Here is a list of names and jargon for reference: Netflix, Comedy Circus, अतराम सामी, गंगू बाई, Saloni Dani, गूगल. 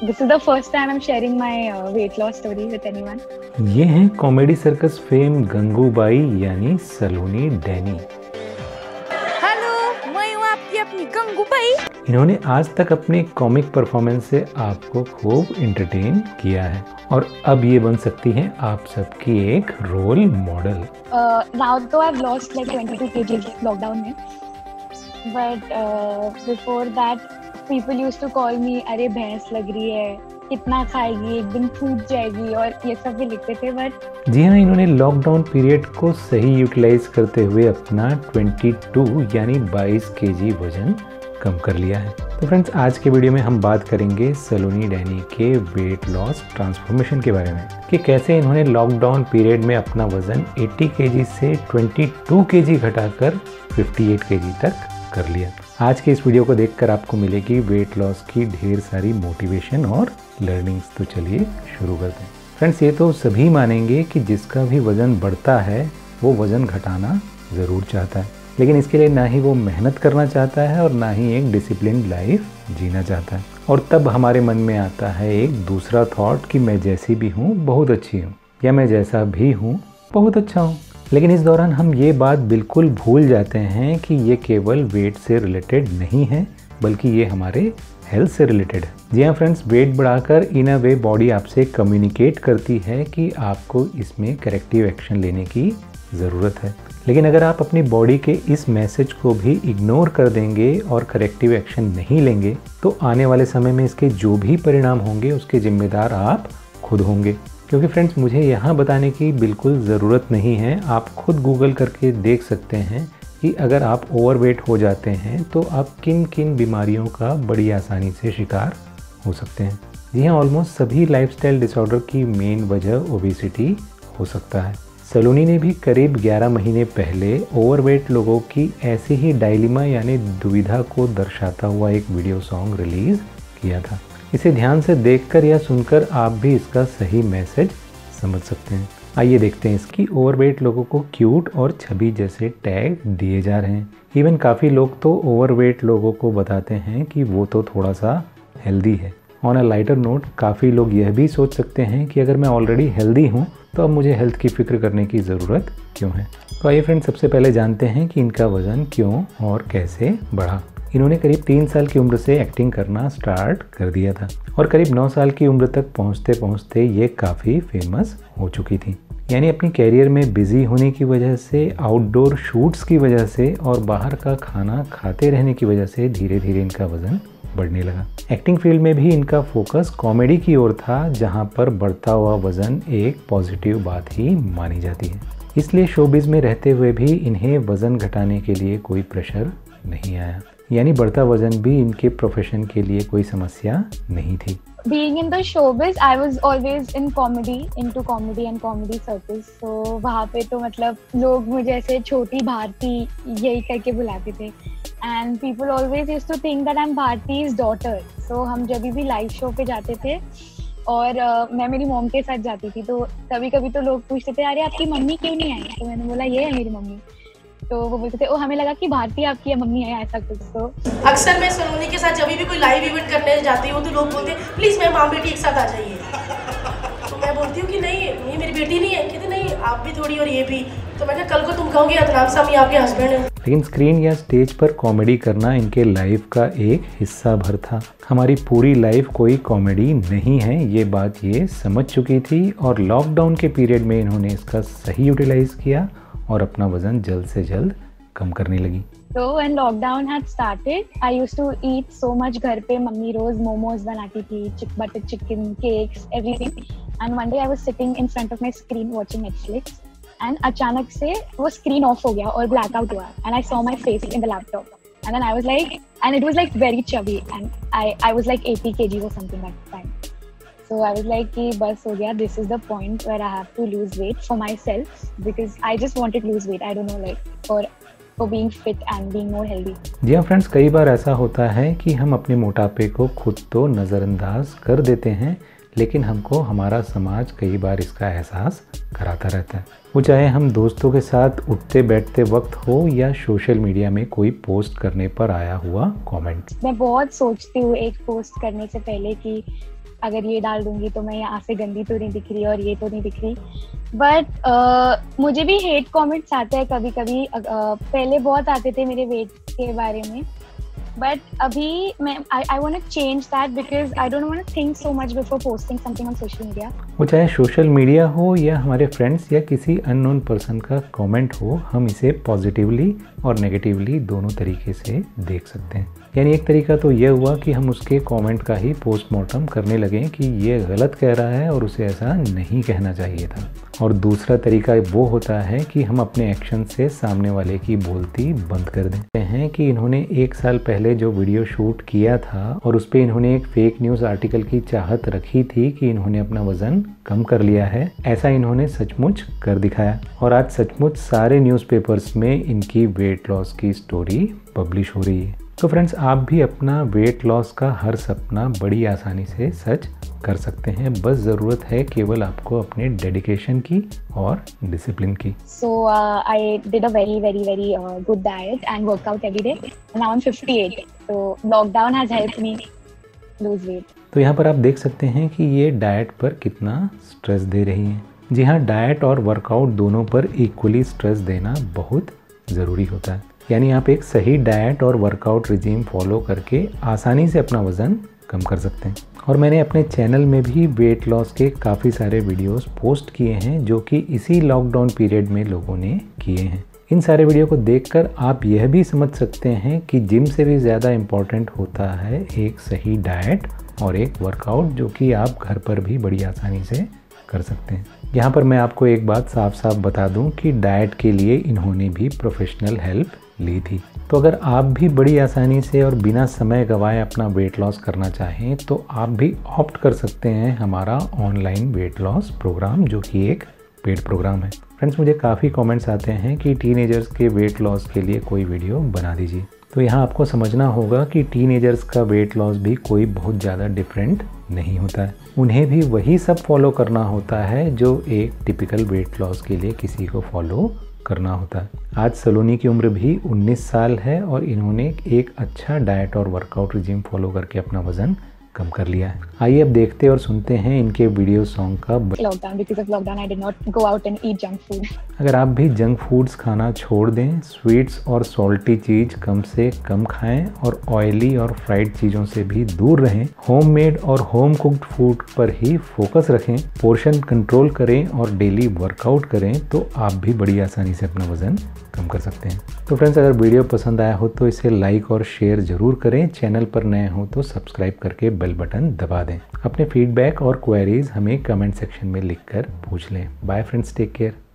This is the first time I'm sharing my weight loss story with anyone. ये हैं comedy circus fame गंगू बाई यानी Saloni Danny. Hello, मैं हूँ आपकी अपनी गंगू बाई। इन्होंने आज तक अपने कॉमिक परफॉर्मेंस से आपको खूब एंटरटेन किया है और अब ये बन सकती हैं आप सबकी एक रोल मॉडल। Now तो I've lost like 22 kg lockdown में, but before that people used to call me अरे भैंस लग रही है, कितना खाएगी, एक दिन फूट जाएगी और ये सब भी लिखते थे। बट जी हाँ, इन्होंने लॉकडाउन पीरियड को सही यूटिलाइज करते हुए अपना 22 यानी 22 केजी वजन कम कर लिया है। तो फ्रेंड्स, आज के वीडियो में हम बात करेंगे सलोनी डैनी के वेट लॉस ट्रांसफॉर्मेशन के बारे में कि कैसे इन्होंने लॉकडाउन पीरियड में अपना वजन 80 केजी से 22 केजी घटाकर 58 केजी तक कर लिया। आज के इस वीडियो को देखकर आपको मिलेगी वेट लॉस की ढेर सारी मोटिवेशन और लर्निंग्स। तो चलिए शुरू करते हैं। फ्रेंड्स, ये तो सभी मानेंगे कि जिसका भी वज़न बढ़ता है वो वज़न घटाना ज़रूर चाहता है, लेकिन इसके लिए ना ही वो मेहनत करना चाहता है और ना ही एक डिसिप्लिन लाइफ जीना चाहता है। और तब हमारे मन में आता है एक दूसरा थॉट कि मैं जैसी भी हूँ बहुत अच्छी हूँ, या मैं जैसा भी हूँ बहुत अच्छा हूँ। लेकिन इस दौरान हम ये बात बिल्कुल भूल जाते हैं कि ये केवल वेट से रिलेटेड नहीं है, बल्कि ये हमारे हेल्थ से रिलेटेड है। जी हाँ फ्रेंड्स, वेट बढ़ाकर इन अ वे बॉडी आपसे कम्युनिकेट करती है कि आपको इसमें करेक्टिव एक्शन लेने की ज़रूरत है। लेकिन अगर आप अपनी बॉडी के इस मैसेज को भी इग्नोर कर देंगे और करेक्टिव एक्शन नहीं लेंगे तो आने वाले समय में इसके जो भी परिणाम होंगे उसके जिम्मेदार आप खुद होंगे। क्योंकि फ्रेंड्स, मुझे यहाँ बताने की बिल्कुल ज़रूरत नहीं है, आप खुद गूगल करके देख सकते हैं कि अगर आप ओवरवेट हो जाते हैं तो आप किन किन बीमारियों का बड़ी आसानी से शिकार हो सकते हैं। जी हाँ, ऑलमोस्ट सभी लाइफस्टाइल डिसऑर्डर की मेन वजह ओबेसिटी हो सकता है। सलोनी ने भी करीब 11 महीने पहले ओवरवेट लोगों की ऐसी ही डायलिमा यानी दुविधा को दर्शाता हुआ एक वीडियो सॉन्ग रिलीज़ किया था। इसे ध्यान से देखकर या सुनकर आप भी इसका सही मैसेज समझ सकते हैं। आइए देखते हैं इसकी। ओवरवेट लोगों को क्यूट और छबी जैसे टैग दिए जा रहे हैं। इवन काफ़ी लोग तो ओवरवेट लोगों को बताते हैं कि वो तो थोड़ा सा हेल्दी है। ऑन अ लाइटर नोट, काफ़ी लोग यह भी सोच सकते हैं कि अगर मैं ऑलरेडी हेल्दी हूँ तो अब मुझे हेल्थ की फ़िक्र करने की ज़रूरत क्यों है। तो आइए फ्रेंड्स, सबसे पहले जानते हैं कि इनका वज़न क्यों और कैसे बढ़ा। इन्होंने करीब 3 साल की उम्र से एक्टिंग करना स्टार्ट कर दिया था और करीब 9 साल की उम्र तक पहुंचते पहुंचते ये काफ़ी फेमस हो चुकी थी। यानी अपने कैरियर में बिजी होने की वजह से, आउटडोर शूट्स की वजह से और बाहर का खाना खाते रहने की वजह से धीरे धीरे इनका वज़न बढ़ने लगा। एक्टिंग फील्ड में भी इनका फोकस कॉमेडी की ओर था, जहाँ पर बढ़ता हुआ वज़न एक पॉजिटिव बात ही मानी जाती है। इसलिए शोबिज़ में रहते हुए भी इन्हें वज़न घटाने के लिए कोई प्रेशर नहीं आया, यानी बढ़ता वजन भी इनके प्रोफेशन के लिए कोई समस्या नहीं थी। Being in the showbiz, I was always in comedy, into comedy and comedy circus. So वहाँ पे तो मतलब लोग मुझे ऐसे छोटी भारती यही करके बुलाते थे। And people always used to think that I'm Bharti's daughter. So हम जब भी लाइव शो पे जाते थे और मैं मेरी मॉम के साथ जाती थी, तो कभी कभी तो लोग पूछते थे अरे आपकी मम्मी क्यों नहीं आई, तो मैंने बोला ये है मेरी मम्मी। तो वो बोलते थे ओ हमें लगा कि भारती आपकी मम्मी है, ऐसा कुछ। तो अक्सर मैं सलोनी के साथ जब भी कोई लाइव इवेंट करने जाती हूँ तो लोग बोलते हैं प्लीज मैम आप बेटी एक साथ आ जाइए। तो मैं बोलती हूँ कि नहीं ये मेरी बेटी नहीं है। कहते नहीं आप भी थोड़ी और ये भी। तो मैंने कल को तुम कहोगे अतराम सामी आपके हस्बैंड है। लेकिन स्क्रीन या स्टेज पर कॉमेडी करना इनके लाइफ का एक हिस्सा भर था। हमारी पूरी लाइफ कोई कॉमेडी नहीं है, ये बात ये समझ चुकी थी और लॉकडाउन के पीरियड में इन्होंने इसका सही यूटिलाइज किया और अपना वजन जल्द से जल्द कम करने लगी। So when lockdown had started, I used to eat so much घर पे। मम्मी रोज मोमोज बनाती थी, butter chicken, cakes, everything. And one day I was sitting in front of my screen watching Netflix, and अचानक से वो स्क्रीन ऑफ हो गया और blackout हुआ, and I saw my face in the laptop, and then I was like, and it was like very chubby, and I was like 80 kg or something at the time. So I was like कि बस हो गया, this is the point where I have to lose weight for myself because I just wanted to lose weight. I don't know like for being fit and being more healthy. जी हाँ friends, कई बार ऐसा होता है कि हम अपने मोटापे को खुद तो नज़रअंदाज कर देते हैं, लेकिन हमको हमारा समाज कई बार इसका एहसास कराता रहता है। वो चाहे हम दोस्तों के साथ उठते बैठते वक्त हो या सोशल मीडिया में कोई पोस्ट करने पर आया हुआ कॉमेंट। मैं बहुत सोचती हूँ एक पोस्ट करने से पहले कि अगर ये डाल दूंगी तो मैं यहाँ से गंदी तो नहीं दिख रही और ये तो नहीं दिख रही। बट मुझे भी हेट कमेंट्स आते हैं कभी कभी, पहले बहुत आते थे मेरे वेट के बारे में, बट अभी मैं I want to change that because I don't want to think so much before posting something on social media. वो चाहे सोशल मीडिया हो या हमारे फ्रेंड्स या किसी अननोन पर्सन का कमेंट हो, हम इसे पॉजिटिवली और नेगेटिवली दोनों तरीके से देख सकते हैं। यानी एक तरीका तो यह हुआ कि हम उसके कमेंट का ही पोस्टमार्टम करने लगें कि ये गलत कह रहा है और उसे ऐसा नहीं कहना चाहिए था, और दूसरा तरीका वो होता है कि हम अपने एक्शन से सामने वाले की बोलती बंद कर देते हैं कि इन्होंने 1 साल पहले जो वीडियो शूट किया था और उस पर इन्होंने एक फेक न्यूज़ आर्टिकल की चाहत रखी थी कि इन्होंने अपना वज़न कम कर लिया है, ऐसा इन्होंने सचमुच कर दिखाया और आज सचमुच सारे न्यूज़पेपर्स में इनकी वेट लॉस की स्टोरी पब्लिश हो रही है। तो फ्रेंड्स, आप भी अपना वेट लॉस का हर सपना बड़ी आसानी से सच कर सकते हैं, बस ज़रूरत है केवल आपको अपने डेडिकेशन की और डिसिप्लिन की। So I did a very, very, very good diet and workout every day. Now I'm 58. So lockdown has helped me lose weight. तो यहाँ पर आप देख सकते हैं कि ये डाइट पर कितना स्ट्रेस दे रही है। जी हाँ, डाइट और वर्कआउट दोनों पर इक्वली स्ट्रेस देना बहुत ज़रूरी होता है। यानी आप एक सही डाइट और वर्कआउट रिजीम फॉलो करके आसानी से अपना वज़न कम कर सकते हैं। और मैंने अपने चैनल में भी वेट लॉस के काफ़ी सारे वीडियोस पोस्ट किए हैं जो कि इसी लॉकडाउन पीरियड में लोगों ने किए हैं। इन सारे वीडियो को देखकर आप यह भी समझ सकते हैं कि जिम से भी ज़्यादा इम्पॉर्टेंट होता है एक सही डाइट और एक वर्कआउट, जो कि आप घर पर भी बड़ी आसानी से कर सकते हैं। यहाँ पर मैं आपको एक बात साफ साफ बता दूँ कि डाइट के लिए इन्होंने भी प्रोफेशनल हेल्प ली थी। तो अगर आप भी बड़ी आसानी से और बिना समय गवाए अपना वेट लॉस करना चाहें तो आप भी ऑप्ट कर सकते हैं हमारा ऑनलाइन वेट लॉस प्रोग्राम, जो कि एक पेड प्रोग्राम है। फ्रेंड्स, मुझे काफ़ी कमेंट्स आते हैं कि टीनेजर्स के वेट लॉस के लिए कोई वीडियो बना दीजिए। तो यहाँ आपको समझना होगा कि टीनेजर्स का वेट लॉस भी कोई बहुत ज़्यादा डिफरेंट नहीं होता है। उन्हें भी वही सब फॉलो करना होता है जो एक टिपिकल वेट लॉस के लिए किसी को फॉलो करना होता है। आज सलोनी की उम्र भी 19 साल है और इन्होंने एक अच्छा डाइट और वर्कआउट रिजीम फॉलो करके अपना वजन कम कर लिया है। आइए अब देखते और सुनते हैं इनके वीडियो सॉन्ग का। अगर आप भी जंक फूड्स खाना छोड़ दें, स्वीट्स और सॉल्टी चीज कम से कम खाएं और ऑयली और फ्राइड चीज़ों से भी दूर रहें। होममेड और होम कुक्ड फूड पर ही फोकस रखें, पोर्शन कंट्रोल करें और डेली वर्कआउट करें, तो आप भी बड़ी आसानी से अपना वजन कम कर सकते हैं। तो फ्रेंड्स, अगर वीडियो पसंद आया हो तो इसे लाइक और शेयर जरूर करें। चैनल पर नए हो तो सब्सक्राइब करके बेल बटन दबा दें। अपने फीडबैक और क्वेरीज हमें कमेंट सेक्शन में लिखकर पूछ लें। Bye friends, take care.